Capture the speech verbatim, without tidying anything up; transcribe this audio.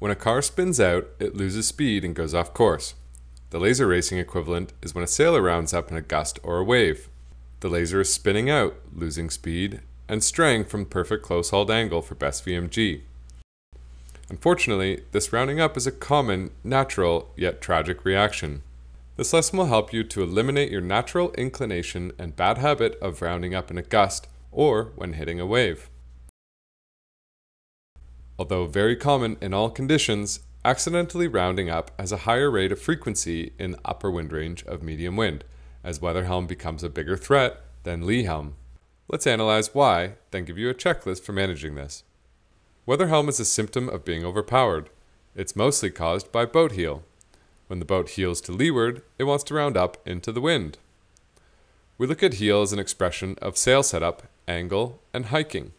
When a car spins out, it loses speed and goes off course. The laser racing equivalent is when a sailor rounds up in a gust or a wave. The laser is spinning out, losing speed, and straying from perfect close-hauled angle for best V M G. Unfortunately, this rounding up is a common, natural, yet tragic reaction. This lesson will help you to eliminate your natural inclination and bad habit of rounding up in a gust or when hitting a wave. Although very common in all conditions, accidentally rounding up has a higher rate of frequency in the upper wind range of medium wind, as weatherhelm becomes a bigger threat than lee helm. Let's analyze why, then give you a checklist for managing this. Weatherhelm is a symptom of being overpowered. It's mostly caused by boat heel. When the boat heels to leeward, it wants to round up into the wind. We look at heel as an expression of sail setup, angle, and hiking.